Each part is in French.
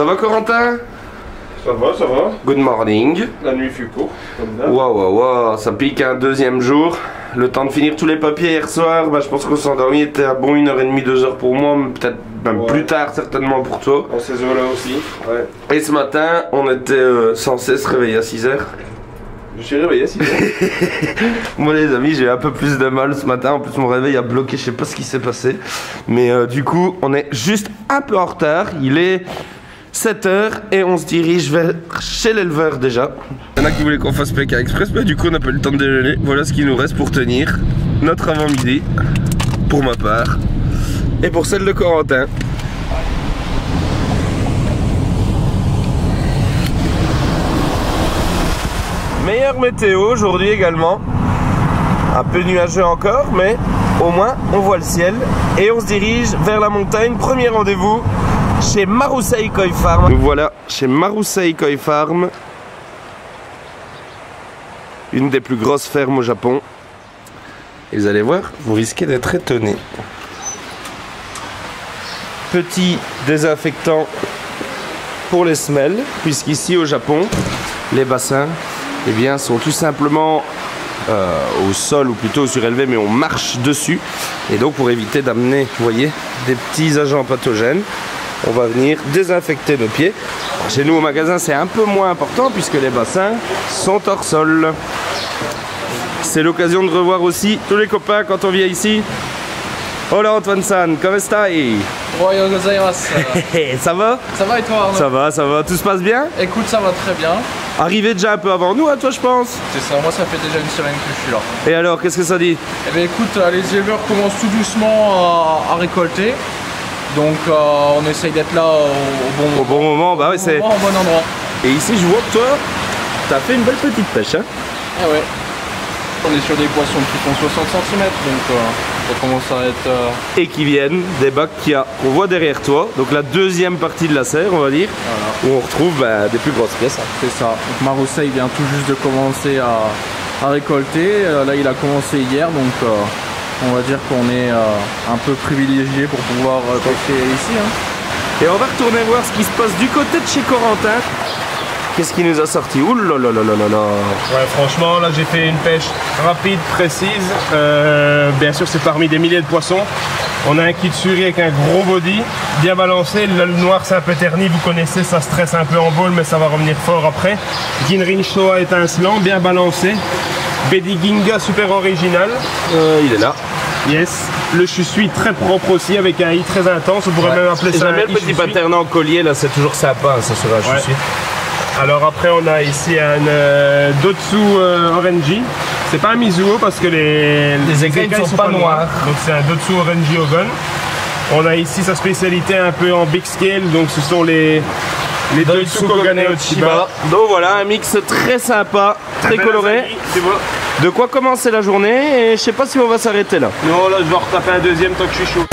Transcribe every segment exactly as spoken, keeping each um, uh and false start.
Ça va Corentin? Ça va, ça va. Good morning. La nuit fut courte, comme d'hab. Waouh, waouh, wow, ça pique un deuxième jour. Le temps de finir tous les papiers hier soir, bah, je pense qu'on s'endormit, était à bon une heure trente, deux heures pour moi, mais peut-être même ouais. plus tard certainement pour toi. En ces heures-là aussi, ouais. Et ce matin, on était euh, sans cesse réveillé à six heures. Je suis réveillé à six heures. Moi les amis, j'ai eu un peu plus de mal ce matin, en plus mon réveil a bloqué, je sais pas ce qui s'est passé. Mais euh, du coup, on est juste un peu en retard, il est sept heures et on se dirige vers chez l'éleveur déjà. Il y en a qui voulaient qu'on fasse Pékin Express, mais du coup on n'a pas eu le temps de déjeuner. Voilà ce qu'il nous reste pour tenir notre avant-midi, pour ma part, et pour celle de Corentin. Meilleure météo aujourd'hui également. Un peu nuageux encore, mais au moins on voit le ciel. Et on se dirige vers la montagne, premier rendez-vous chez Marusei Koi Farm. Nous voilà chez Marusei Koi Farm, une des plus grosses fermes au Japon. Et vous allez voir, vous risquez d'être étonné. Petit désinfectant pour les semelles, puisqu'ici au Japon, les bassins eh bien, sont tout simplement euh, au sol, ou plutôt surélevés, mais on marche dessus. Et donc pour éviter d'amener, vous voyez, des petits agents pathogènes, on va venir désinfecter nos pieds. Chez nous au magasin c'est un peu moins important puisque les bassins sont hors sol. C'est l'occasion de revoir aussi tous les copains quand on vient ici. Hola Antoine-san, comment est-ce? Bonjour gozaimasu. Ça va? Ça va et toi Arnaud? Ça va, ça va, tout se passe bien? Écoute, ça va très bien. Arrivé déjà un peu avant nous, à hein, toi je pense? C'est ça, moi ça fait déjà une semaine que je suis là. Et alors, qu'est-ce que ça dit? Eh bien écoute, les éleveurs commencent tout doucement à, à récolter. Donc euh, on essaye d'être là au, au, bon, au bon moment, bah oui c'est au bon endroit. Et ici je vois que toi, t'as fait une belle petite pêche hein. Ah ouais. On est sur des poissons qui font soixante centimètres, donc euh, ça commence à être... Euh... Et qui viennent des bacs qu'on voit derrière toi, donc la deuxième partie de la serre on va dire, voilà. Où on retrouve bah, des plus grosses pièces. C'est ça, donc Marusei vient tout juste de commencer à, à récolter, là il a commencé hier donc... Euh... On va dire qu'on est euh, un peu privilégié pour pouvoir euh, pêcher ici. Hein. Et on va retourner voir ce qui se passe du côté de chez Corentin. Qu'est-ce qui nous a sorti? Ouh là là là là là. Ouais, franchement, là j'ai fait une pêche rapide, précise. Euh, bien sûr, c'est parmi des milliers de poissons. On a un kitsuri avec un gros body, bien balancé. Le noir, c'est un peu terni, vous connaissez, ça stresse un peu en bol, mais ça va revenir fort après. Ginrin Showa étincelant, bien balancé. Bediginga super original. Euh, il est là. Yes, le chusui très propre aussi avec un i très intense, on pourrait ouais. même appeler ça un i. J'aime bien le petit pattern en collier là, c'est toujours sympa ça sur un chusui. Ouais. Alors après on a ici un euh, Dotsu euh, Orenji, c'est pas un Mizuo parce que les, les écailles ne sont, sont pas noirs, noirs. donc c'est un Dotsu Orenji Ogon. On a ici sa spécialité un peu en big scale, donc ce sont les... Les deux Tsukoganeo Chiba. Donc voilà, un mix très sympa, très coloré. De quoi commencer la journée et je sais pas si on va s'arrêter là. Non, là je vais retaper un deuxième tant que je suis chaud.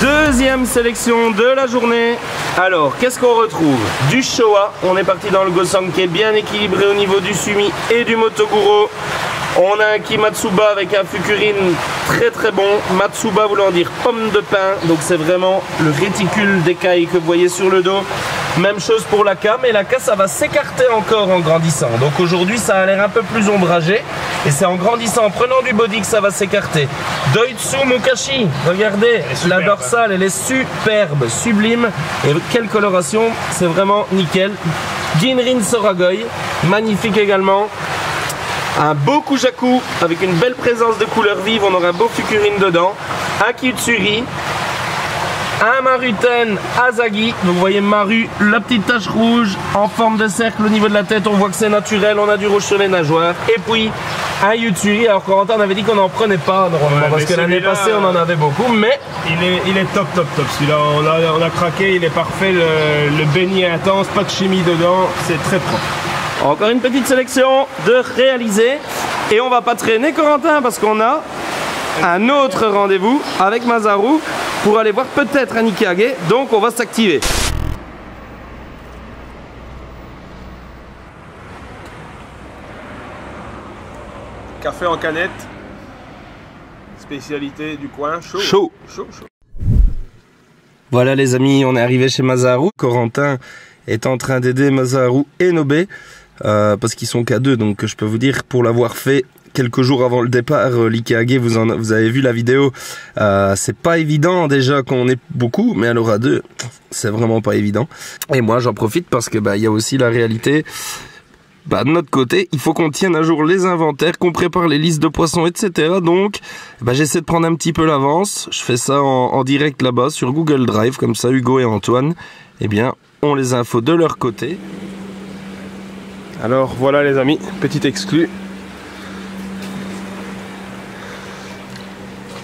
Deuxième sélection de la journée. Alors, qu'est-ce qu'on retrouve? Du Showa, on est parti dans le Gosang qui est bien équilibré au niveau du Sumi et du Motoguro. On a un Kimatsuba avec un Fukurin très très bon. Matsuba voulant dire pomme de pin, donc c'est vraiment le réticule d'écailles que vous voyez sur le dos. Même chose pour la K, mais la K ça va s'écarter encore en grandissant. Donc aujourd'hui ça a l'air un peu plus ombragé. Et c'est en grandissant, en prenant du body que ça va s'écarter. Doitsu Mukashi, regardez, la dorsale elle est superbe, sublime. Et quelle coloration, c'est vraiment nickel. Ginrin Soragoi, magnifique également. Un beau Kujaku avec une belle présence de couleurs vives, on aura un beau Fukurin dedans. Un Kyutsuri. Un Maruten Azagi, donc vous voyez Maru, la petite tache rouge en forme de cercle au niveau de la tête, on voit que c'est naturel, on a du rouge sur les nageoires. Et puis à Yuturi. Alors Corentin, on avait dit qu'on n'en prenait pas normalement, ouais, parce que l'année passée on en avait beaucoup, mais il est, il est top top top celui-là, on, on a craqué, il est parfait, le, le beignet est intense, pas de chimie dedans, c'est très propre. Encore une petite sélection de réaliser et on va pas traîner Corentin parce qu'on a un autre rendez-vous avec Masaru pour aller voir peut-être un Ikage, donc on va s'activer. Café en canette, spécialité du coin, chaud. Chaud. Chaud, chaud. Voilà les amis, on est arrivé chez Masaru. Corentin est en train d'aider Masaru et Nobe, euh, parce qu'ils sont qu'à deux, donc je peux vous dire, pour l'avoir fait quelques jours avant le départ, euh, l'Ikage, vous, en, vous avez vu la vidéo, euh, c'est pas évident déjà qu'on est beaucoup, mais alors à deux, c'est vraiment pas évident. Et moi j'en profite parce que bah, y a aussi la réalité. Bah, de notre côté, il faut qu'on tienne à jour les inventaires, qu'on prépare les listes de poissons, et cetera. Donc, bah, j'essaie de prendre un petit peu l'avance. Je fais ça en, en direct là-bas sur Google Drive. Comme ça, Hugo et Antoine, eh bien, ont les infos de leur côté. Alors, voilà les amis, petit exclu.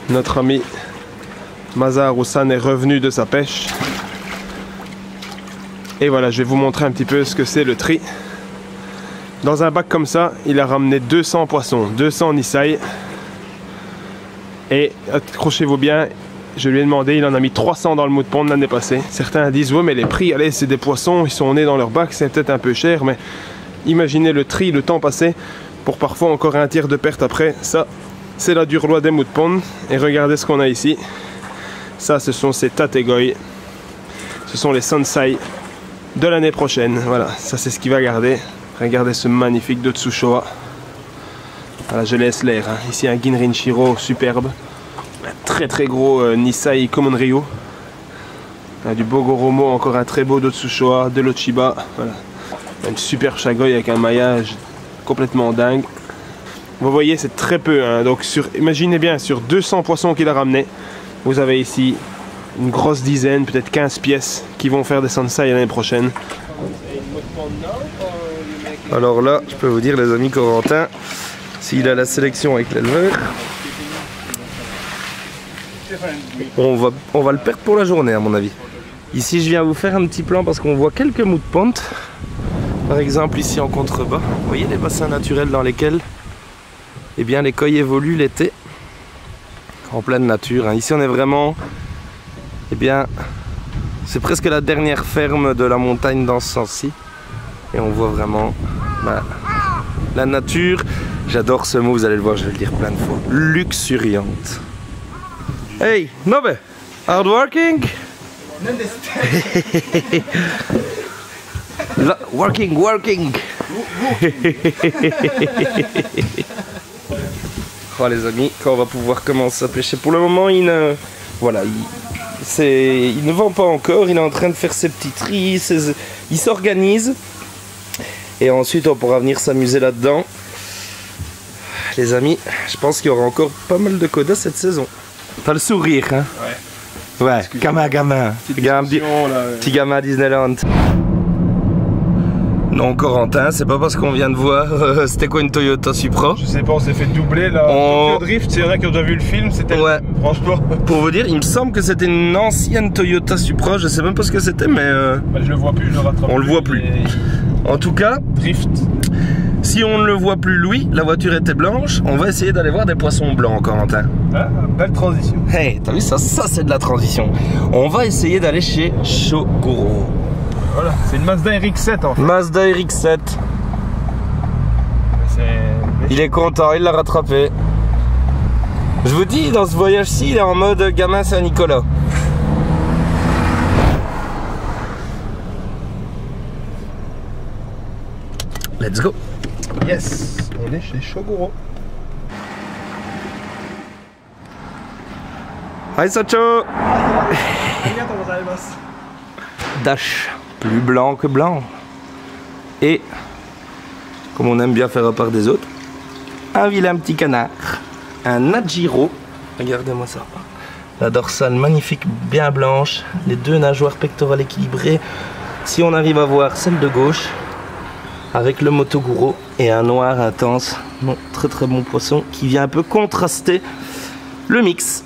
Notre ami Masaharu-san est revenu de sa pêche. Et voilà, je vais vous montrer un petit peu ce que c'est le tri. Dans un bac comme ça, il a ramené deux cents poissons, deux cents nissai. Et accrochez-vous bien, je lui ai demandé, il en a mis trois cents dans le mou de pond l'année passée. Certains disent, ouais mais les prix, allez c'est des poissons, ils sont nés dans leur bac, c'est peut-être un peu cher. Mais imaginez le tri, le temps passé, pour parfois encore un tiers de perte après. Ça, c'est la dure loi des mou de pond. Et regardez ce qu'on a ici. Ça, ce sont ces tategoi. Ce sont les sansai de l'année prochaine. Voilà, ça c'est ce qu'il va garder. Regardez ce magnifique de Tsushoa. Voilà, je laisse l'air. Hein. Ici un Ginrinchiro superbe. Un très très gros euh, Nissai Common Ryu. Là, du Bogoromo, encore un très beau de Tsushoa, de l'Ochiba. Voilà. Une super Shagoi avec un maillage complètement dingue. Vous voyez, c'est très peu. Hein. Donc sur, imaginez bien, sur deux cents poissons qu'il a ramenés, vous avez ici une grosse dizaine, peut-être quinze pièces qui vont faire des Sansai l'année prochaine. Alors là, je peux vous dire les amis, Corentin, s'il a la sélection avec l'éleveur, on va, on va le perdre pour la journée à mon avis. Ici, je viens vous faire un petit plan parce qu'on voit quelques mous de pente. Par exemple, ici en contrebas, vous voyez les bassins naturels dans lesquels eh bien, les koi évoluent l'été en pleine nature. Hein. Ici, on est vraiment... Eh bien, c'est presque la dernière ferme de la montagne dans ce sens-ci. Et on voit vraiment bah, la nature, j'adore ce mot, vous allez le voir, je vais le dire plein de fois, luxuriante. Hey, Nobe, hard working? Working, working. Oh les amis, quand on va pouvoir commencer à pêcher, pour le moment il ne... Voilà, il, il ne vend pas encore, il est en train de faire ses petits tris, ses, il s'organise. Et ensuite on pourra venir s'amuser là-dedans. Les amis, je pense qu'il y aura encore pas mal de kodas cette saison. T'as le sourire, hein? Ouais. Ouais, gamin, gamin. Petit gamin à Disneyland. Non, Corentin, c'est pas parce qu'on vient de voir, euh, c'était quoi une Toyota Supra? Je sais pas, on s'est fait doubler là. On... Tokyo Drift, il y en a qui ont déjà vu le film, c'était... Ouais. Franchement. Pour vous dire, il me semble que c'était une ancienne Toyota Supra, je sais même pas ce que c'était, mais... Euh... Bah, je le vois plus, je le rattrape. On le voit plus. Et... En tout cas, drift. Si on ne le voit plus, Louis, la voiture était blanche, on va essayer d'aller voir des poissons blancs, Corentin. Ah, belle transition. Hey, t'as vu ça, ça c'est de la transition. On va essayer d'aller chez Shogoro. Voilà, c'est une Mazda R X sept en fait. Mazda R X sept. Est... Il est content, il l'a rattrapé. Je vous dis, dans ce voyage-ci, il est en mode gamin Saint-Nicolas. Let's go. Yes, on est chez Shogoro. Hi Sacho. Dash, plus blanc que blanc. Et, comme on aime bien faire à part des autres, un vilain petit canard, un Ajiro. Regardez-moi ça. La dorsale magnifique, bien blanche. Les deux nageoires pectorales équilibrées. Si on arrive à voir celle de gauche, avec le motoguro et un noir intense. Non, très très bon poisson qui vient un peu contraster le mix.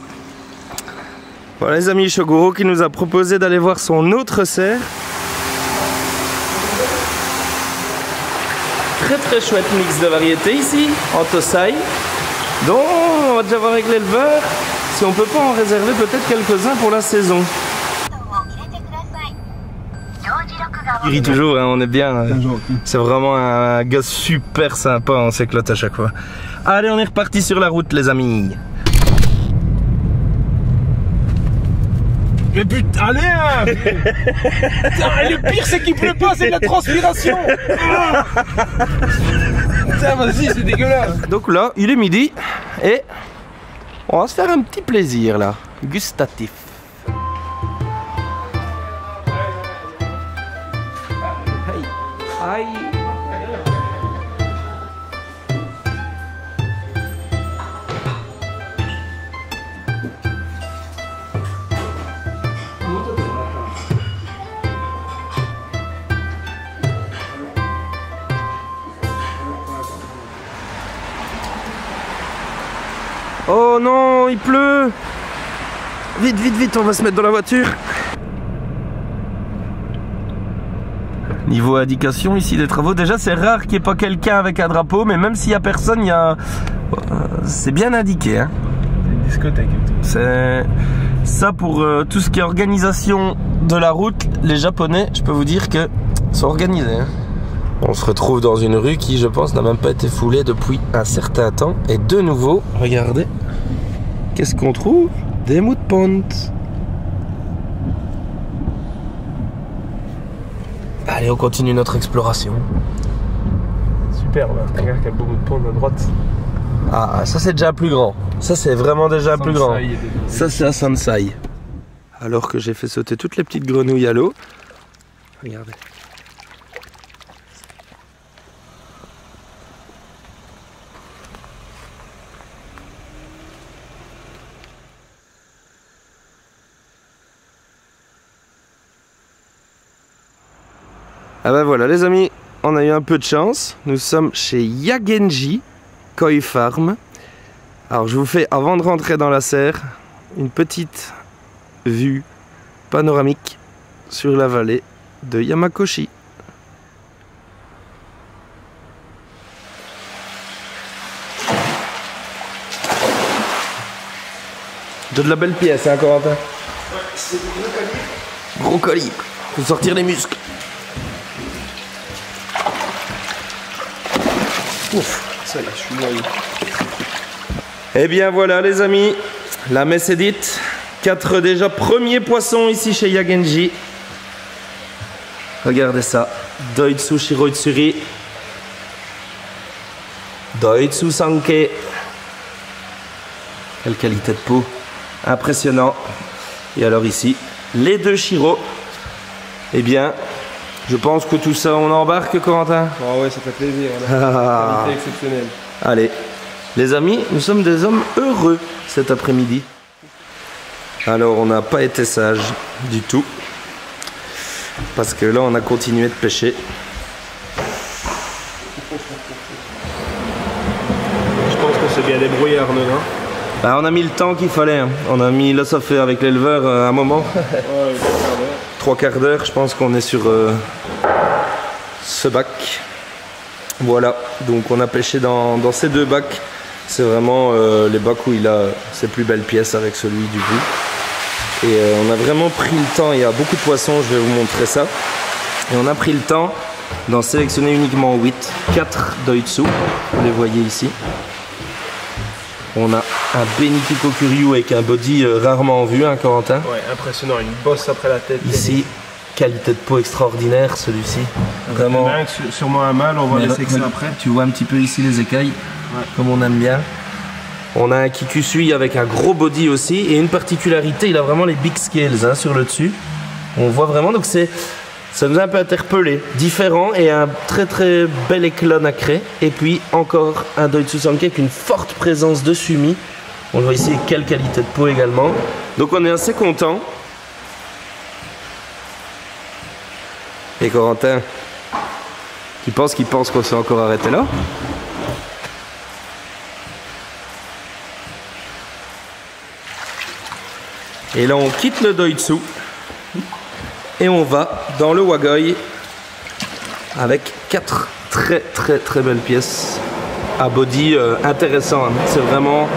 Voilà les amis, Shogoro qui nous a proposé d'aller voir son autre cerf. Très très chouette mix de variétés ici, en Tosai. Donc on va déjà voir avec l'éleveur si on peut pas en réserver peut-être quelques-uns pour la saison. Il rit toujours, hein, on est bien. Euh, C'est vraiment un, un gars super sympa, on s'éclate à chaque fois. Allez, on est reparti sur la route les amis. Mais putain, allez hein. Putain, le pire c'est qu'il pleut pas, c'est de la transpiration. Putain, vas-y, c'est dégueulasse. Donc là, il est midi et on va se faire un petit plaisir là, gustatif. Aïe. Oh non, il pleut. Vite, vite, vite, on va se mettre dans la voiture. Niveau indication ici des travaux, déjà c'est rare qu'il n'y ait pas quelqu'un avec un drapeau, mais même s'il n'y a personne, il y a... c'est bien indiqué. Hein. C'est une discothèque. C'est ça pour euh, tout ce qui est organisation de la route, les Japonais, je peux vous dire que sont organisés. Hein. On se retrouve dans une rue qui, je pense, n'a même pas été foulée depuis un certain temps. Et de nouveau, regardez, qu'est-ce qu'on trouve? Des moutpentes. Allez, on continue notre exploration. Superbe, regarde quel beau bout de pont à droite. Ah, ça c'est déjà plus grand. Ça c'est vraiment déjà plus grand. Ça c'est à Sansai. Alors que j'ai fait sauter toutes les petites grenouilles à l'eau. Regardez. Ah ben voilà les amis, on a eu un peu de chance, nous sommes chez Yagenji Koi Farm. Alors je vous fais, avant de rentrer dans la serre, une petite vue panoramique sur la vallée de Yamakoshi. De de la belle pièce hein Corentin. Ouais, c'est du gros calibre. Gros calibre, faut sortir les muscles. Ouf, ça là, je suis noyé. Et bien voilà les amis, la messe est dite. Quatre déjà premiers poissons ici chez Yagenji. Regardez ça, Doitsu Shiroitsuri, Doitsu Sanke. Quelle qualité de peau, impressionnant. Et alors ici, les deux Shiro. Eh bien... je pense que tout ça, on embarque, Corentin. Ah oh ouais, ça fait plaisir. On a ah. exceptionnel. Allez, les amis, nous sommes des hommes heureux cet après-midi. Alors, on n'a pas été sages du tout. Parce que là, on a continué de pêcher. Je pense qu'on s'est bien débrouillé, Arnaud, hein. Bah, on a mis le temps qu'il fallait. Hein. On a mis, là, ça fait avec l'éleveur euh, un moment. Ouais, trois quarts d'heure, je pense qu'on est sur euh, ce bac. Voilà, donc on a pêché dans, dans ces deux bacs. C'est vraiment euh, les bacs où il a ses plus belles pièces avec celui du bout. Et euh, on a vraiment pris le temps, il y a beaucoup de poissons, je vais vous montrer ça. Et on a pris le temps d'en sélectionner uniquement huit, quatre doitsu, vous les voyez ici. On a un Benitico Curyu avec un body euh, rarement vu, hein Corentin. Ouais, impressionnant, une bosse après la tête. Ici, qualité de peau extraordinaire celui-ci. Vraiment. Dingue, sûrement un mâle, on va mais laisser que ça après. Tu vois un petit peu ici les écailles, ouais. Comme on aime bien. On a un Kikusui avec un gros body aussi. Et une particularité, il a vraiment les big scales hein, sur le dessus. On voit vraiment, donc c'est... ça nous a un peu interpellé, différent et un très très bel éclat nacré. Et puis encore un Doitsu Sanke avec une forte présence de sumi. On le voit ici, quelle qualité de peau également. Donc on est assez content. Et Corentin, Tu penses qu'ils pensent qu'on s'est encore arrêté là? Et là, on quitte le Doitsu et on va dans le Wagoi avec quatre très très très belles pièces à body euh, intéressant. C'est vraiment...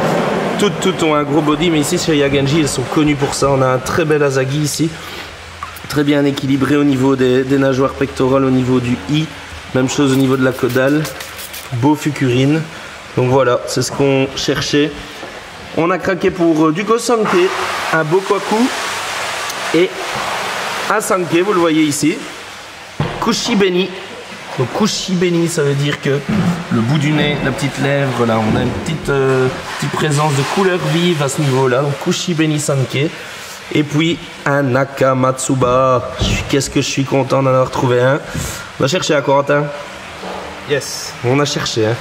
Toutes, toutes ont un gros body, mais ici chez Yagenji, ils sont connus pour ça. On a un très bel Asagi ici, très bien équilibré au niveau des, des nageoires pectorales, au niveau du I. Même chose au niveau de la caudale. Beau Fukurine. Donc voilà, c'est ce qu'on cherchait. On a craqué pour euh, du Gosanke, un beau Kwaku et un Sanke, vous le voyez ici. Kushibeni. Donc Kushibeni, ça veut dire que le bout du nez, la petite lèvre, là, on a une petite, euh, petite présence de couleur vive à ce niveau-là. Donc Kushibeni Sanke. Et puis un Nakamatsuba. Qu'est-ce que je suis content d'en avoir trouvé un. On a cherché à Corentin. Yes. On a cherché. Hein.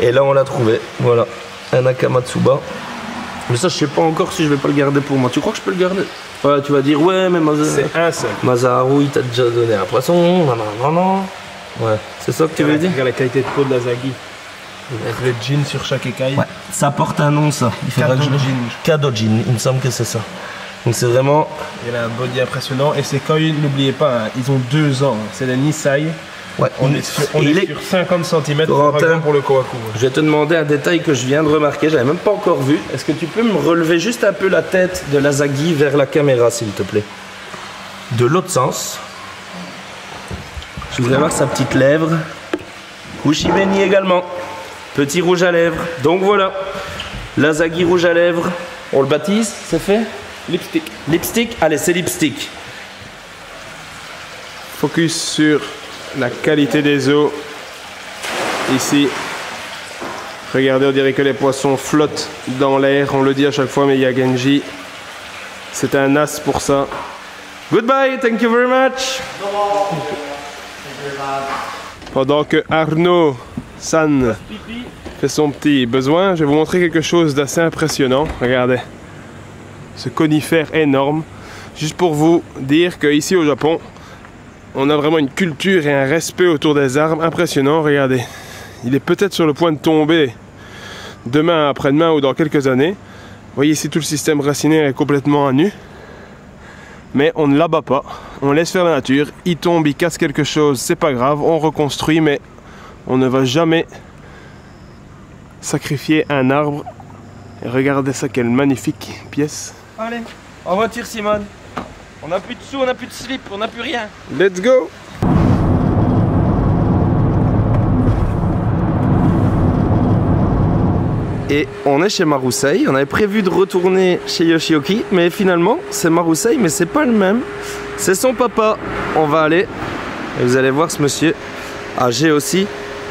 Et là, on l'a trouvé. Voilà. Un Nakamatsuba. Mais ça, je sais pas encore si je vais pas le garder pour moi. Tu crois que je peux le garder? Ouais, tu vas dire, ouais, mais Masaharu. C'est un seul. Masaharu, il t'a déjà donné un poisson. Non, non, non. Ouais. C'est ça que tu veux dire? Regarde la qualité de peau de la Zagi. Avec le jean sur chaque écaille. Ouais. Ça porte un nom, ça. Il faudra que je... Kadojin. Il me semble que c'est ça. Donc c'est vraiment... Il a un body impressionnant et c'est quand ils, n'oubliez pas, hein, ils ont deux ans, hein, c'est la Nisai. Ouais, on est sur, on est est... sur cinquante centimètres Corentin, pour le Kohaku. Ouais. Je vais te demander un détail que je viens de remarquer, j'avais même pas encore vu. Est-ce que tu peux me relever juste un peu la tête de l'Asagi vers la caméra, s'il te plaît? De l'autre sens. Je voudrais voir sa petite lèvre. Kushibeni également. Petit rouge à lèvres. Donc voilà, l'Asagi rouge à lèvres. On le baptise, c'est fait? Lipstick. Lipstick, allez, c'est lipstick. Focus sur la qualité des eaux. Ici, regardez, on dirait que les poissons flottent dans l'air. On le dit à chaque fois, mais Yagenji, c'est un as pour ça. Goodbye, thank you very much. Pendant que Arnaud-san fait son petit besoin, je vais vous montrer quelque chose d'assez impressionnant. Regardez. Ce conifère énorme, juste pour vous dire qu'ici au Japon, on a vraiment une culture et un respect autour des arbres impressionnant. Regardez, il est peut-être sur le point de tomber demain, après-demain ou dans quelques années. Vous voyez ici, tout le système racinaire est complètement à nu, mais on ne l'abat pas, on laisse faire la nature. Il tombe, il casse quelque chose, c'est pas grave, on reconstruit, mais on ne va jamais sacrifier un arbre. Et regardez ça, quelle magnifique pièce. Allez, en voiture Simone. On n'a plus de sous, on n'a plus de slip, on n'a plus rien. Let's go. Et on est chez Marusei. On avait prévu de retourner chez Yoshiyuki, mais finalement c'est Marusei, mais c'est pas le même. C'est son papa. On va aller, et vous allez voir ce monsieur âgé aussi.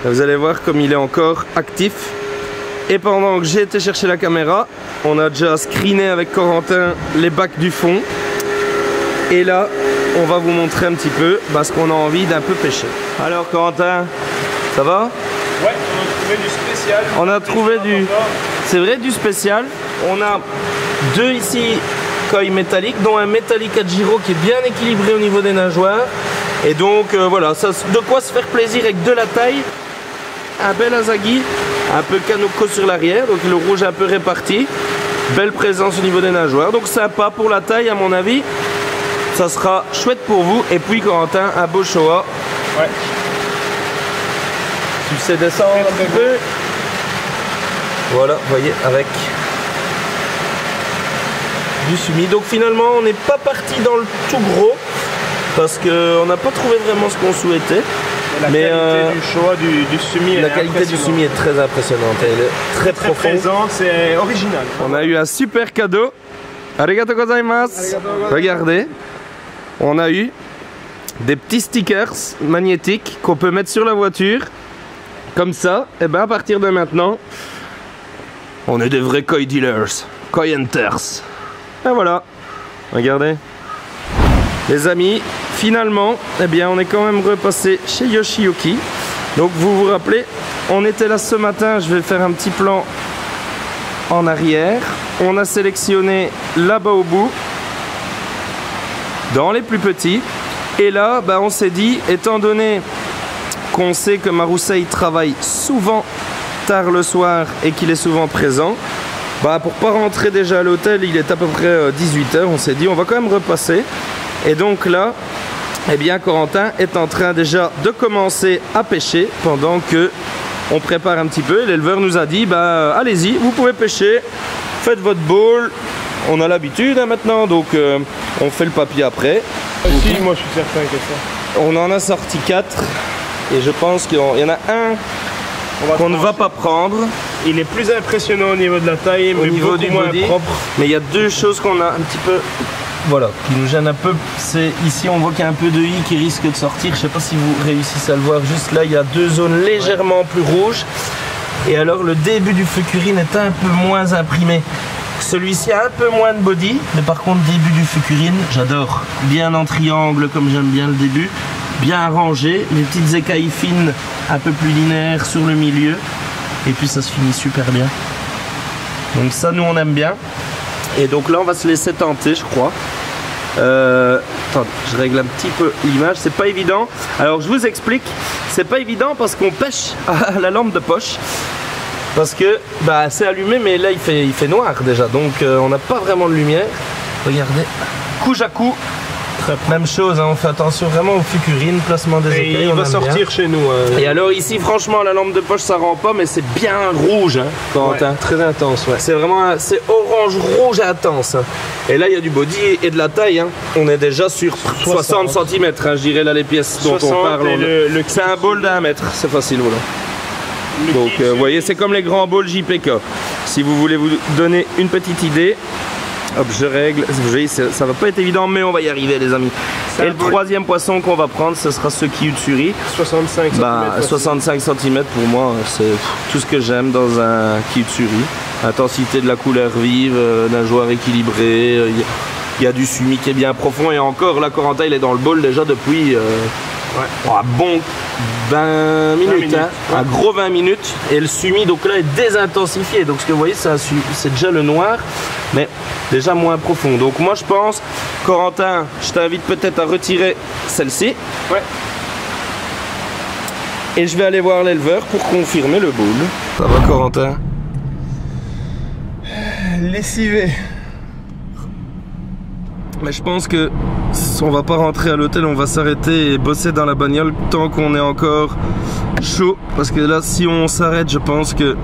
Et vous allez voir comme il est encore actif. Et pendant que j'ai été chercher la caméra, on a déjà screené avec Corentin les bacs du fond. Et là, on va vous montrer un petit peu parce qu'on a envie d'un peu pêcher. Alors Corentin, ça va? Ouais, on a trouvé du spécial. On a trouvé du... C'est vrai, du spécial. On a deux ici koi métalliques, dont un métallique à Jiro qui est bien équilibré au niveau des nageoires. Et donc euh, voilà, ça, de quoi se faire plaisir avec de la taille. Un bel Asagi, un peu Kanoko sur l'arrière, donc le rouge un peu réparti. Belle présence au niveau des nageoires, donc sympa pour la taille à mon avis. Ça sera chouette pour vous. Et puis Corentin, un beau Showa. Ouais. Tu sais descendre un petit peu. Voilà, voyez, avec du sumi. Donc finalement, on n'est pas parti dans le tout gros parce qu'on n'a pas trouvé vraiment ce qu'on souhaitait. La mais qualité euh, du Showa, du, du sumi, la qualité du sumi est très impressionnante. Elle est très, très profonde. C'est original. On a eu un super cadeau. Arigato gozaimasu. Arigato gozaimasu. Regardez, on a eu des petits stickers magnétiques qu'on peut mettre sur la voiture. Comme ça, et ben à partir de maintenant, on est des vrais koi dealers, koi hunters. Et voilà. Regardez. Les amis, finalement, eh bien, on est quand même repassé chez Yoshiyuki. Donc vous vous rappelez, on était là ce matin, je vais faire un petit plan en arrière. On a sélectionné là-bas au bout, dans les plus petits. Et là, bah, on s'est dit, étant donné qu'on sait que Marusei travaille souvent tard le soir et qu'il est souvent présent, bah pour pas rentrer déjà à l'hôtel, il est à peu près dix-huit heures, on s'est dit on va quand même repasser. Et donc là, eh bien Corentin est en train déjà de commencer à pêcher pendant que on prépare un petit peu. L'éleveur nous a dit bah allez-y, vous pouvez pêcher, faites votre bowl. On a l'habitude hein, maintenant, donc euh, on fait le papier après. Aussi, moi je suis certain que ça. On en a sorti quatre et je pense qu'il y en a un qu'on ne va pas prendre. Il est plus impressionnant au niveau de la taille, mais au niveau du moins propre. Mais il y a deux choses qu'on a un petit peu, voilà, qui nous gênent un peu. C'est ici on voit qu'il y a un peu de i qui risque de sortir. Je ne sais pas si vous réussissez à le voir. Juste là, il y a deux zones légèrement plus rouges. Et alors le début du fucurine est un peu moins imprimé. Celui-ci a un peu moins de body, mais par contre début du fucurine, j'adore. Bien en triangle comme j'aime bien le début, bien rangé, les petites écailles fines un peu plus linéaires sur le milieu, et puis ça se finit super bien. Donc ça nous on aime bien, et donc là on va se laisser tenter je crois. Euh, attends, je règle un petit peu l'image, c'est pas évident. Alors je vous explique, c'est pas évident parce qu'on pêche à la lampe de poche. Parce que bah, c'est allumé, mais là il fait, il fait noir déjà, donc euh, on n'a pas vraiment de lumière. Regardez, couche à coup, même chose, hein, on fait attention vraiment aux fucurines, placement des écailles. Et il va sortir bien chez nous. Euh... Et alors ici, franchement, la lampe de poche ça rend pas, mais c'est bien rouge, hein, Corentin. Ouais, très intense, ouais. C'est vraiment, c'est orange-rouge intense. Et là, il y a du body et de la taille, hein. On est déjà sur soixante, soixante centimètres, hein, je dirais là les pièces dont on parle. Le, le... C'est un bol d'un mètre, c'est facile, voilà. Donc euh, vous voyez, c'est comme les grands balls J P K. Si vous voulez vous donner une petite idée, hop, je règle. Vous voyez, ça, ça va pas être évident, mais on va y arriver, les amis. Et le troisième poisson qu'on va prendre, ce sera ce Kiyutsuri. soixante-cinq centimètres. Bah, soixante-cinq centimètres pour moi, c'est tout ce que j'aime dans un Kiyutsuri. Intensité de la couleur vive, euh, d'un joueur équilibré. Il y, y a du sumi qui est bien profond. Et encore, la Corentin, il est dans le bol déjà depuis. Euh, Ouais. Oh, un bon vingt minutes, vingt minutes hein, ouais. Un gros vingt minutes, et le sumi donc là est désintensifié, donc ce que vous voyez c'est déjà le noir mais déjà moins profond. Donc moi je pense, Corentin, je t'invite peut-être à retirer celle-ci, ouais, et je vais aller voir l'éleveur pour confirmer le boule. Ça va Corentin? Lessivé. Mais je pense que on va pas rentrer à l'hôtel, on va s'arrêter et bosser dans la bagnole tant qu'on est encore chaud. Parce que là, si on s'arrête, je pense que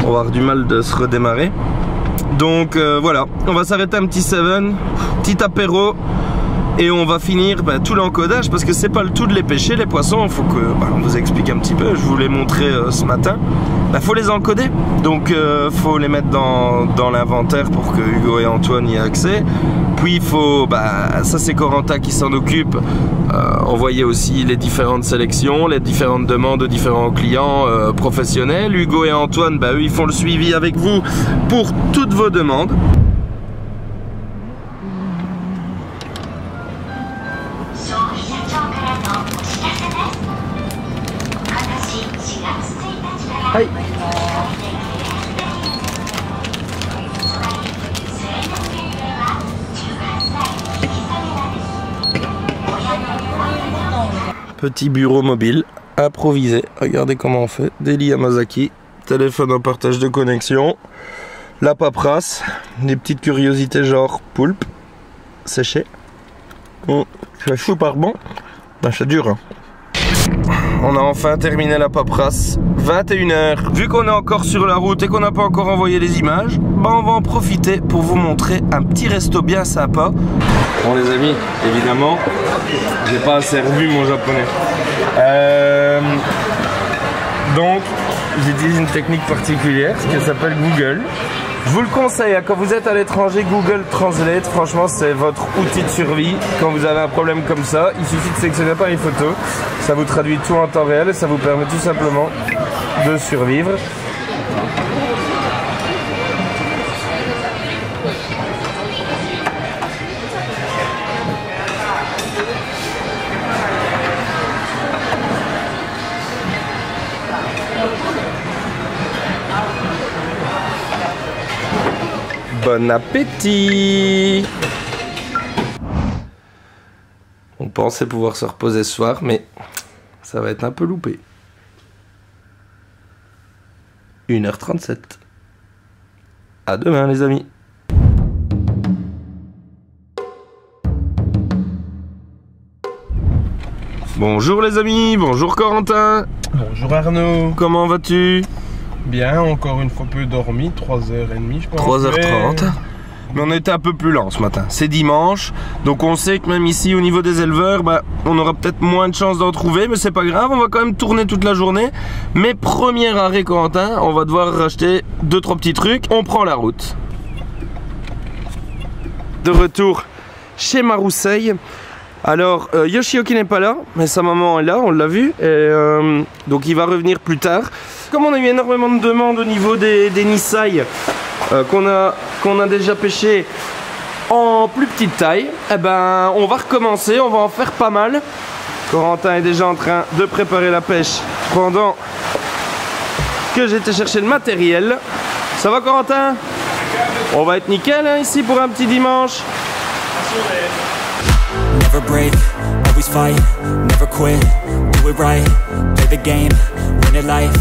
on va avoir du mal de se redémarrer. Donc euh, voilà, on va s'arrêter un petit seven, petit apéro. Et on va finir bah, tout l'encodage parce que c'est pas le tout de les pêcher, les poissons. Faut que bah, on vous explique un petit peu. Je vous l'ai montré euh, ce matin. Bah, faut les encoder, donc euh, faut les mettre dans, dans l'inventaire pour que Hugo et Antoine y aient accès. Puis il faut, bah, ça c'est Corentin qui s'en occupe. Euh, envoyer aussi les différentes sélections, les différentes demandes de différents clients euh, professionnels. Hugo et Antoine, bah, eux ils font le suivi avec vous pour toutes vos demandes. Aïe. Petit bureau mobile, improvisé. Regardez comment on fait. Daily Yamazaki, téléphone en partage de connexion, la paperasse, des petites curiosités genre poulpe, séché. Oh, c'est fou par bon. Ben, ça dure. Hein. On a enfin terminé la paperasse, vingt et une heures. Vu qu'on est encore sur la route et qu'on n'a pas encore envoyé les images, bah on va en profiter pour vous montrer un petit resto bien sympa. Bon les amis, évidemment, j'ai pas assez revu mon japonais. Euh, donc, j'utilise une technique particulière qui s'appelle Google. Je vous le conseille, hein, quand vous êtes à l'étranger, Google Translate, franchement c'est votre outil de survie. Quand vous avez un problème comme ça, il suffit de sélectionner par une photo, ça vous traduit tout en temps réel et ça vous permet tout simplement de survivre. Bon appétit! On pensait pouvoir se reposer ce soir, mais Ça va être un peu loupé. une heure trente-sept. À demain, les amis. Bonjour les amis, bonjour Corentin. Bonjour Arnaud. Comment vas-tu? Bien, encore une fois peu dormi, trois heures trente je pense. trois heures trente. Mais on était un peu plus lent ce matin. C'est dimanche, donc on sait que même ici au niveau des éleveurs, bah, on aura peut-être moins de chances d'en trouver, mais c'est pas grave, on va quand même tourner toute la journée. Mais premier arrêt Corentin, on va devoir racheter deux trois petits trucs. On prend la route. De retour chez Marusei. Alors, euh, Yoshiyuki n'est pas là, mais sa maman est là, on l'a vu, et, euh, donc il va revenir plus tard. Comme on a eu énormément de demandes au niveau des, des Nissai, euh, qu'on a, qu'on a déjà pêché en plus petite taille, eh ben, on va recommencer, on va en faire pas mal. Corentin est déjà en train de préparer la pêche pendant que j'étais chercher le matériel. Ça va Corentin? On va être nickel hein, ici pour un petit dimanche. Never break, always fight, never quit, do it right, play the game, win it life,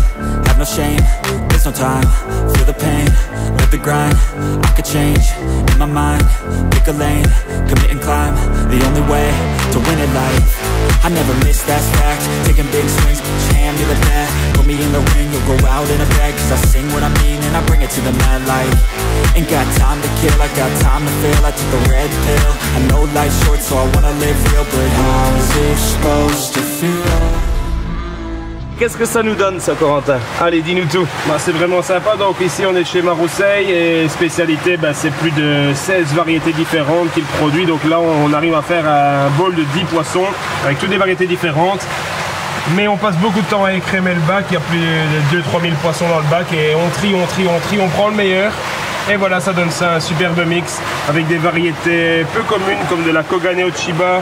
have no shame, there's no time, feel the pain, live the grind, I could change, in my mind, pick a lane, commit and climb, the only way to win it life, I never miss that fact, taking big swings, jam, you're the bat, put me in the ring, you'll go out in a bag, cause I sing what I mean and I bring it to the mad light, ain't got time to kill, I got time to feel, I took a red pill, I know life's short so I wanna live real, but how is it supposed to feel? Qu'est-ce que ça nous donne ça Corentin? Allez dis-nous tout. Bah, c'est vraiment sympa, donc ici on est chez Marusei et spécialité bah, c'est plus de seize variétés différentes qu'il produit, donc là on arrive à faire un bol de dix poissons avec toutes des variétés différentes. Mais on passe beaucoup de temps à écrémer le bac, il y a plus de deux à trois mille poissons dans le bac et on trie, on trie, on trie, on prend le meilleur. Et voilà, ça donne ça un superbe mix avec des variétés peu communes comme de la Kogane Ochiba,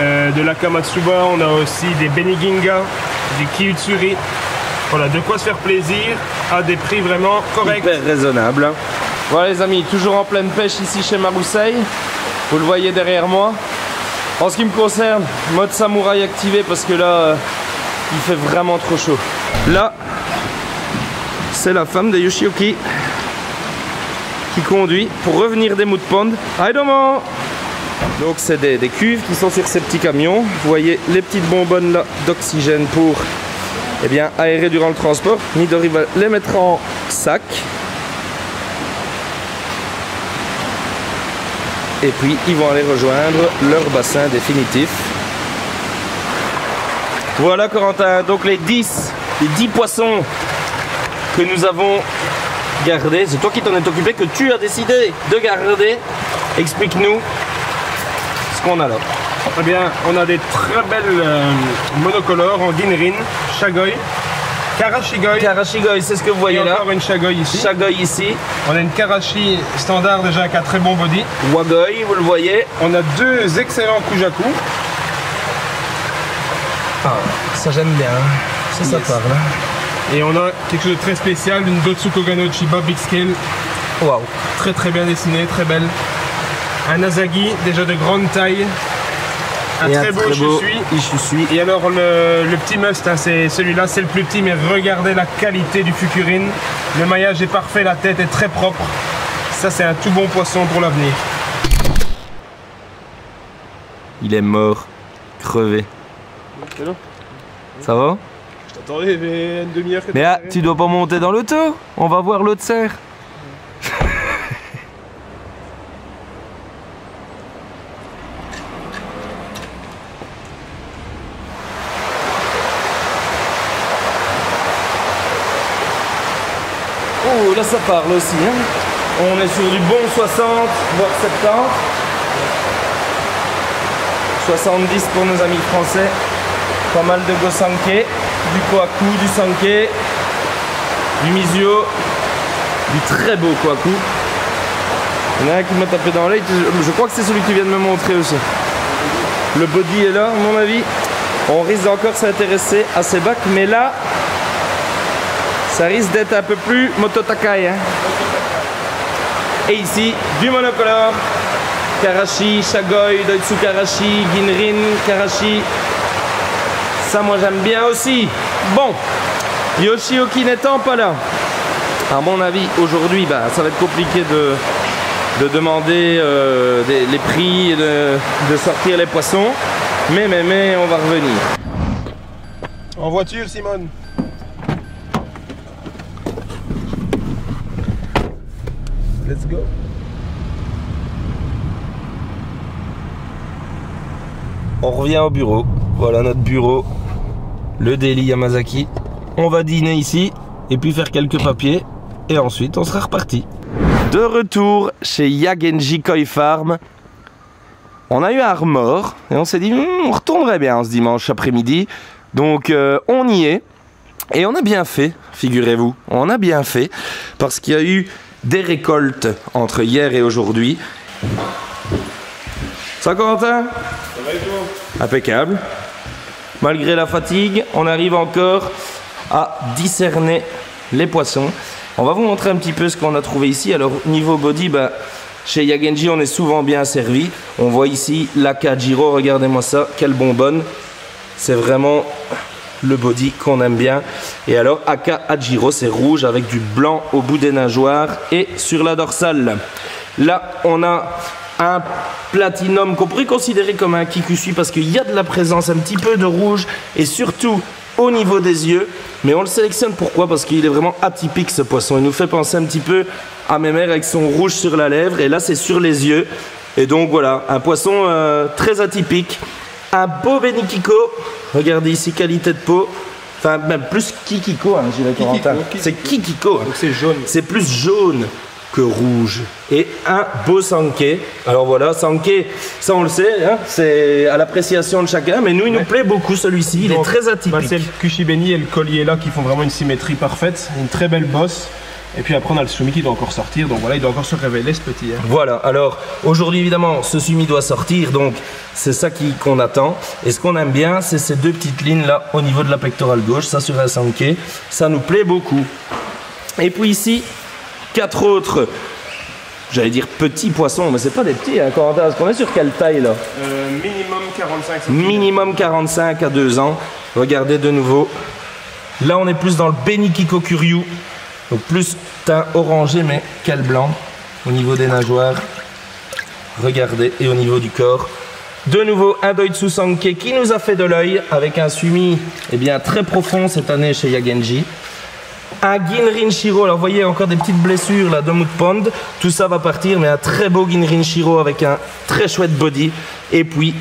euh, de la Kamatsuba, on a aussi des Beniginga, du Kiyutsuri. Voilà, de quoi se faire plaisir à des prix vraiment corrects. Hyper raisonnable. Voilà les amis, toujours en pleine pêche ici chez Marusei. Vous le voyez derrière moi. En ce qui me concerne, mode samouraï activé parce que là, euh, il fait vraiment trop chaud. Là, c'est la femme de Yoshiyuki qui conduit pour revenir des mouts de pond. Aidomo. Donc c'est des, des cuves qui sont sur ces petits camions. Vous voyez les petites bonbonnes là d'oxygène pour eh bien, aérer durant le transport. Midori va les mettre en sac. Et puis ils vont aller rejoindre leur bassin définitif. Voilà Corentin, donc les dix, les dix poissons que nous avons gardés, c'est toi qui t'en es occupé, que tu as décidé de garder. Explique-nous ce qu'on a là. Eh bien, on a des très belles euh, monocolores en ginrin, shagoi, karashigoi. Karashigoi, c'est ce que vous voyez là. Encore une shagoi ici. Shagoi ici. On a une karashi standard déjà avec un très bon body. Wagoi, vous le voyez. On a deux excellents kujaku. Ah, ça j'aime bien. Ça, yes. Ça parle. Hein. Et on a quelque chose de très spécial, une Dotsu Kogano Chiba Big Scale. Waouh. Très très bien dessinée, très belle. Un Asagi, déjà de grande taille. Un très, un très beau Ishisui. Ishisui. Et alors le, le petit must, hein, c'est celui-là, c'est le plus petit, mais regardez la qualité du Fukurin. Le maillage est parfait, la tête est très propre. Ça c'est un tout bon poisson pour l'avenir. Il est mort, crevé. Hello. Ça va? Je t'attendais, mais une demi-heure que Mais ah, tu dois pas monter dans l'auto. On va voir l'autre serre. Ouais. Là ça parle aussi, hein. On est sur du bon soixante voire soixante-dix pour nos amis français, pas mal de gosanke, du koaku, du sanke, du mizuo, du très beau koaku. Il y en a un qui m'a tapé dans l'œil, je crois que c'est celui qui vient de me montrer aussi. Le body est là, à mon avis, on risque encore s'intéresser à ces bacs, mais là ça risque d'être un peu plus mototakai. Hein. Et ici, du monocolore. Karashi, Shagoi, Doitsu Karashi, Ginrin, Karashi. ça moi j'aime bien aussi. Bon, Yoshiyuki n'étant pas là, à mon avis aujourd'hui bah, ça va être compliqué de, de demander euh, des, les prix et de, de sortir les poissons, mais mais mais on va revenir. En voiture Simone. Let's go. On revient au bureau. Voilà notre bureau, le Daily Yamazaki. On va dîner ici et puis faire quelques papiers et ensuite on sera reparti. De retour chez Yagenji Koi Farm. On a eu un remords et on s'est dit on retournerait bien ce dimanche après-midi. Donc euh, on y est et on a bien fait, figurez-vous. On a bien fait parce qu'il y a eu des récoltes entre hier et aujourd'hui. Ça Corentin ? Ça va et toi ? Impeccable. Malgré la fatigue, on arrive encore à discerner les poissons. On va vous montrer un petit peu ce qu'on a trouvé ici. Alors niveau body, bah, chez Yagenji on est souvent bien servi. On voit ici l'Akajiro, regardez-moi ça, quelle bonbonne. C'est vraiment le body qu'on aime bien. Et alors Aka Ajiro, c'est rouge avec du blanc au bout des nageoires et sur la dorsale. Là on a un platinum qu'on pourrait considérer comme un Kikusui parce qu'il y a de la présence un petit peu de rouge et surtout au niveau des yeux. Mais on le sélectionne pourquoi? Parce qu'il est vraiment atypique ce poisson. Il nous fait penser un petit peu à mes mères avec son rouge sur la lèvre et là c'est sur les yeux. Et donc voilà, un poisson euh, très atypique. Un beau Benikiko, regardez ici, qualité de peau, enfin même plus Kikiko, hein, j'ai la Corentin, c'est Kikiko, hein. Donc c'est jaune. C'est plus jaune que rouge. Et un beau Sanke, alors voilà, Sanke, ça on le sait, hein, c'est à l'appréciation de chacun, mais nous il ouais. nous plaît beaucoup celui-ci, il donc, est très atypique. Bah, c'est le Kushibeni et le collier là qui font vraiment une symétrie parfaite, une très belle bosse. Et puis après on a le Sumi qui doit encore sortir, donc voilà il doit encore se révéler ce petit. Hein. Voilà, alors aujourd'hui évidemment ce Sumi doit sortir, donc c'est ça qu'on attend. Et ce qu'on aime bien c'est ces deux petites lignes là au niveau de la pectorale gauche, ça sur un Sanke, ça nous plaît beaucoup. Et puis ici, quatre autres, j'allais dire petits poissons, mais c'est pas des petits, hein, Corentin, est-ce qu'on est sur quelle taille là? euh, Minimum quarante-cinq. Minimum quarante-cinq à deux ans, regardez de nouveau. Là on est plus dans le Benikiko Kuryu. Donc plus teint orangé, mais quel blanc au niveau des nageoires, regardez, et au niveau du corps. De nouveau un Doitsu Sanke qui nous a fait de l'œil avec un Sumi eh bien, très profond cette année chez Yagenji. Un Ginrinshiro, alors vous voyez encore des petites blessures là de Mood Pond, tout ça va partir, mais un très beau Ginrinshiro avec un très chouette body. Et puis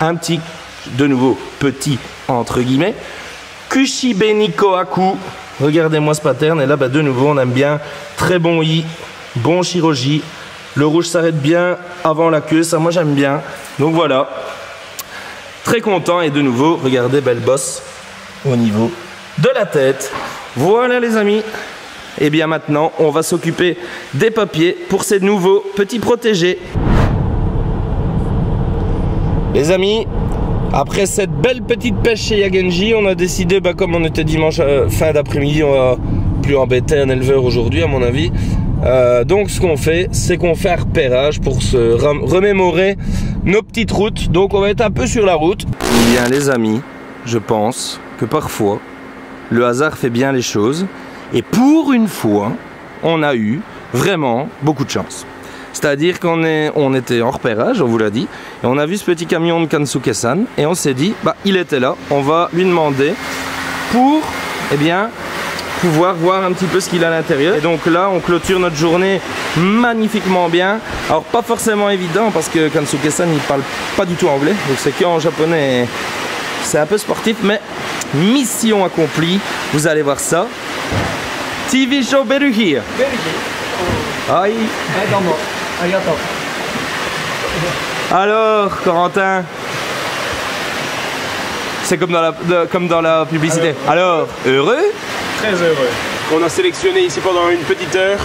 un petit, de nouveau petit entre guillemets, Kushibeni Kohaku. Regardez-moi ce pattern, et là bah, de nouveau on aime bien, très bon i, bon shiroji, le rouge s'arrête bien avant la queue, ça moi j'aime bien, donc voilà, très content, et de nouveau, regardez, belle bosse au niveau de la tête. Voilà les amis, et bien maintenant on va s'occuper des papiers pour ces nouveaux petits protégés. Les amis, après cette belle petite pêche chez Yagenji, on a décidé, bah, comme on était dimanche euh, fin d'après-midi, on va plus embêter un éleveur aujourd'hui à mon avis. Euh, donc ce qu'on fait, c'est qu'on fait un repérage pour se remémorer nos petites routes. Donc on va être un peu sur la route. Eh bien les amis, je pense que parfois, le hasard fait bien les choses. Et pour une fois, on a eu vraiment beaucoup de chance. C'est-à-dire qu'on on était en repérage, on vous l'a dit, et on a vu ce petit camion de Kansuke-san, et on s'est dit, bah, il était là, on va lui demander pour eh bien, pouvoir voir un petit peu ce qu'il a à l'intérieur. Et donc là, on clôture notre journée magnifiquement bien. Alors pas forcément évident, parce que Kansuke-san, il parle pas du tout anglais, donc c'est qu'en japonais, c'est un peu sportif, mais mission accomplie, vous allez voir ça. T V show Beruhi. Aïe. Alors, Corentin, c'est comme dans la de, comme dans la publicité. Alors, alors, heureux? Très heureux. On a sélectionné ici pendant une petite heure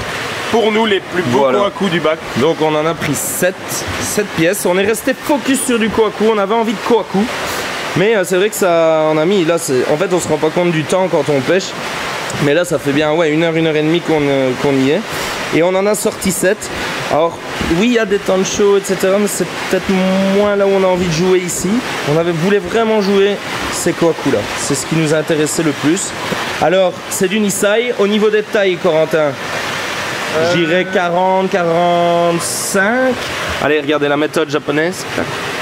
pour nous les plus beaux voilà. Kohaku du bac. Donc on en a pris sept, sept pièces. On est resté focus sur du Kohaku. On avait envie de Kohaku, mais euh, c'est vrai que ça en a mis. Là, en fait, on se rend pas compte du temps quand on pêche. Mais là, ça fait bien ouais une heure, une heure et demie qu'on euh, qu'on y est. et on en a sorti sept. Alors oui, il y a des temps de show, et cetera, mais c'est peut-être moins là où on a envie de jouer ici. On avait, voulait vraiment jouer ces Koakura, c'est ce qui nous intéressait le plus. Alors c'est du Nissai. Au niveau des tailles, Corentin, euh... j'irais quarante, quarante-cinq. Allez, regardez la méthode japonaise.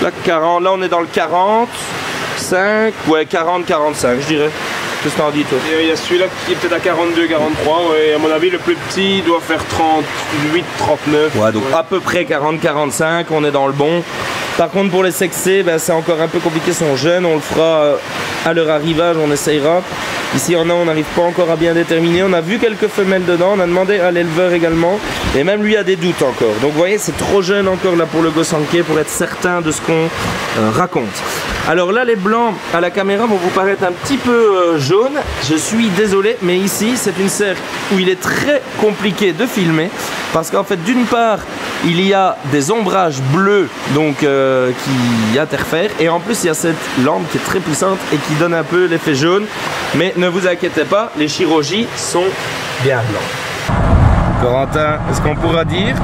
Là, quarante, là on est dans le quarante-cinq, ouais, quarante, quarante-cinq, je dirais. Qu'est-ce que t'en dis, toi? Il y a celui-là qui est peut-être à quarante-deux, quarante-trois, ouais. À mon avis, le plus petit doit faire trente-huit, trente-neuf. Ouais, donc ouais, à peu près quarante, quarante-cinq, on est dans le bon. Par contre, pour les sexés, ben, c'est encore un peu compliqué, ils sont jeunes, on le fera à leur arrivage, on essayera. Ici, il y en a, on n'arrive pas encore à bien déterminer. On a vu quelques femelles dedans, on a demandé à l'éleveur également. Et même lui a des doutes encore. Donc vous voyez, c'est trop jeune encore là pour le Gosanke, pour être certain de ce qu'on euh, raconte. Alors là, les blancs à la caméra vont vous paraître un petit peu euh, jaunes. Je suis désolé, mais ici, c'est une serre où il est très compliqué de filmer. Parce qu'en fait, d'une part, il y a des ombrages bleus donc, euh, qui interfèrent. Et en plus, il y a cette lampe qui est très puissante et qui donne un peu l'effet jaune. Mais ne vous inquiétez pas, les chirurgies sont bien blancs. Corentin, est-ce qu'on pourra dire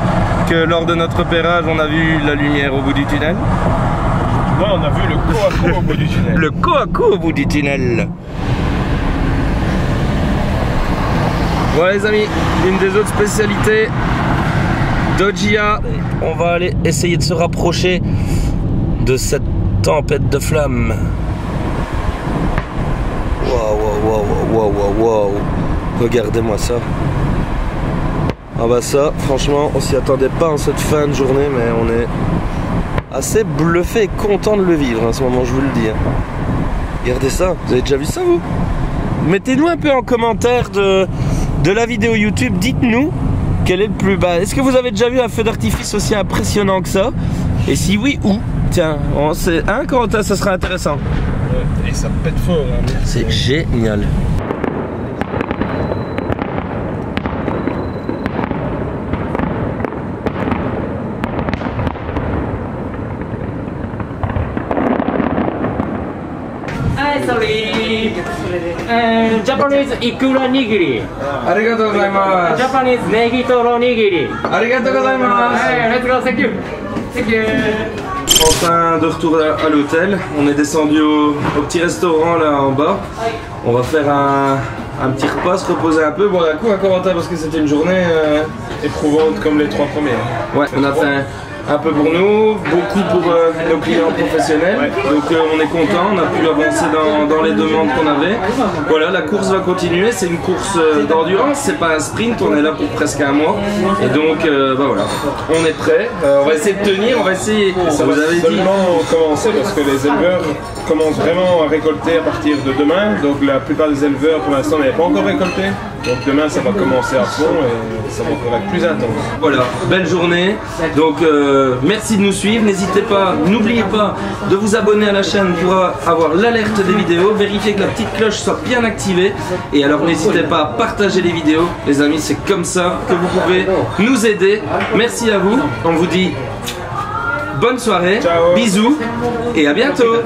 que lors de notre repérage, on a vu la lumière au bout du tunnel? Ouais, on a vu le Koaku au bout du tunnel. Le Koaku au bout du tunnel. Voilà les amis, une des autres spécialités d'Ojiya. On va aller essayer de se rapprocher de cette tempête de flammes. Waouh, waouh, waouh, waouh, waouh, regardez-moi ça. Ah bah ça, franchement, on s'y attendait pas en cette fin de journée, mais on est assez bluffé et content de le vivre à ce moment, je vous le dis. Regardez ça, vous avez déjà vu ça vous? Mettez-nous un peu en commentaire de, de la vidéo YouTube, dites-nous quel est le plus bas. Est-ce que vous avez déjà vu un feu d'artifice aussi impressionnant que ça? Et si oui, où? Tiens, on sait, hein Corentin, ça sera intéressant. Et ça pète fort. Hein. C'est génial. Hi, sorry. Uh, Japanese ikura nigiri. Arigatou gozaimasu. Japanese negi toro nigiri. Arigatou gozaimasu. Hey, let's go, thank you. Thank you. Enfin, de retour à, à l'hôtel, on est descendu au, au petit restaurant là en bas. On va faire un, un petit repas, se reposer un peu, boire un coup à Corentin parce que c'était une journée euh, éprouvante comme les trois premières. Ouais, on a fait un, un peu pour nous, beaucoup pour euh, nos clients professionnels. Ouais. Donc euh, on est content, on a pu avancer dans, dans les demandes qu'on avait. Voilà, la course va continuer, c'est une course euh, d'endurance, c'est pas un sprint, on est là pour presque un mois. Et donc euh, bah voilà, on est prêt, euh, on va essayer de tenir, on va essayer. Ça vous avait dit. Commencer parce que les éleveurs commencent vraiment à récolter à partir de demain. Donc la plupart des éleveurs pour l'instant n'avaient pas encore récolté. Donc demain ça va commencer à fond et ça va encore être plus intense. Voilà, belle journée. Donc euh, merci de nous suivre. N'hésitez pas, n'oubliez pas de vous abonner à la chaîne pour avoir l'alerte des vidéos. Vérifiez que la petite cloche soit bien activée. Et alors n'hésitez pas à partager les vidéos. Les amis, c'est comme ça que vous pouvez nous aider. Merci à vous. On vous dit bonne soirée, ciao, bisous et à bientôt.